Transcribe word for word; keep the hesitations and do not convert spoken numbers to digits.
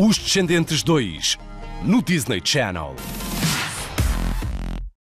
Os Descendentes dois, no Disney Channel.